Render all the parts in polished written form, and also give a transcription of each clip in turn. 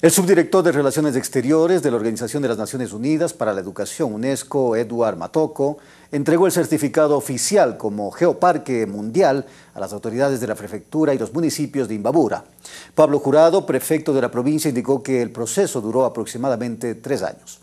El subdirector de Relaciones Exteriores de la Organización de las Naciones Unidas para la Educación, UNESCO, Eduardo Matoko, entregó el certificado oficial como Geoparque Mundial a las autoridades de la prefectura y los municipios de Imbabura. Pablo Jurado, prefecto de la provincia, indicó que el proceso duró aproximadamente 3 años.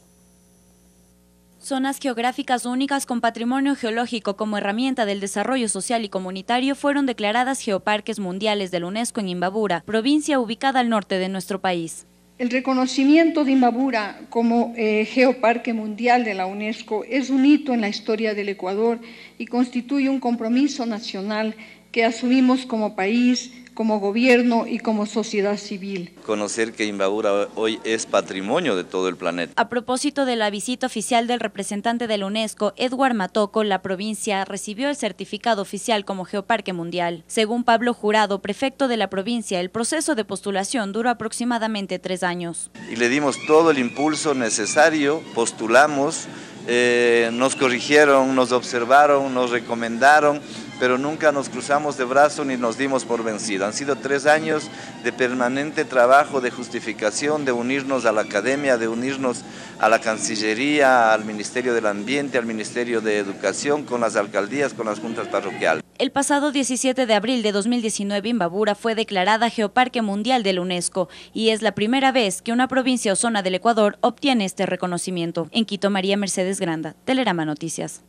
Zonas geográficas únicas con patrimonio geológico como herramienta del desarrollo social y comunitario fueron declaradas Geoparques Mundiales de la UNESCO en Imbabura, provincia ubicada al norte de nuestro país. El reconocimiento de Imbabura como Geoparque Mundial de la UNESCO es un hito en la historia del Ecuador y constituye un compromiso nacional que asumimos como país, como gobierno y como sociedad civil. Conocer que Imbabura hoy es patrimonio de todo el planeta. A propósito de la visita oficial del representante de la UNESCO, Eduardo Matoko, la provincia recibió el certificado oficial como Geoparque Mundial. Según Pablo Jurado, prefecto de la provincia, el proceso de postulación duró aproximadamente 3 años. Y le dimos todo el impulso necesario, postulamos, nos corrigieron, nos observaron, nos recomendaron, pero nunca nos cruzamos de brazo ni nos dimos por vencido. Han sido 3 años de permanente trabajo, de justificación, de unirnos a la academia, de unirnos a la Cancillería, al Ministerio del Ambiente, al Ministerio de Educación, con las alcaldías, con las juntas parroquiales. El pasado 17 de abril de 2019, Imbabura fue declarada Geoparque Mundial de la UNESCO y es la primera vez que una provincia o zona del Ecuador obtiene este reconocimiento. En Quito, María Mercedes Granda, Telerama Noticias.